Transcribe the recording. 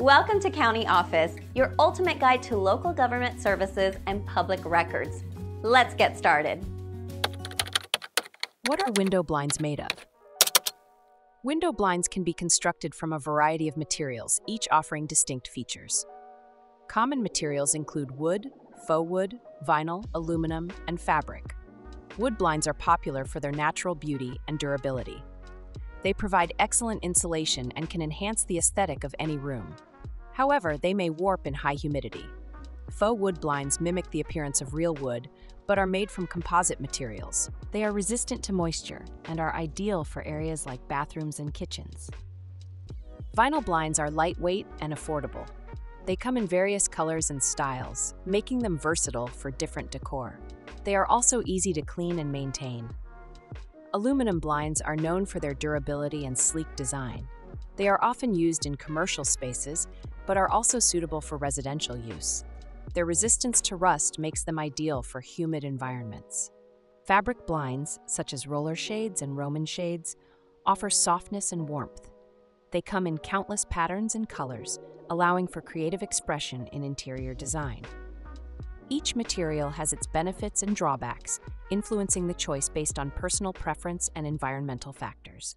Welcome to County Office, your ultimate guide to local government services and public records. Let's get started. What are window blinds made of? Window blinds can be constructed from a variety of materials, each offering distinct features. Common materials include wood, faux wood, vinyl, aluminum, and fabric. Wood blinds are popular for their natural beauty and durability. They provide excellent insulation and can enhance the aesthetic of any room. However, they may warp in high humidity. Faux wood blinds mimic the appearance of real wood, but are made from composite materials. They are resistant to moisture and are ideal for areas like bathrooms and kitchens. Vinyl blinds are lightweight and affordable. They come in various colors and styles, making them versatile for different decor. They are also easy to clean and maintain. Aluminum blinds are known for their durability and sleek design. They are often used in commercial spaces, but are also suitable for residential use. Their resistance to rust makes them ideal for humid environments. Fabric blinds, such as roller shades and Roman shades, offer softness and warmth. They come in countless patterns and colors, allowing for creative expression in interior design. Each material has its benefits and drawbacks, influencing the choice based on personal preference and environmental factors.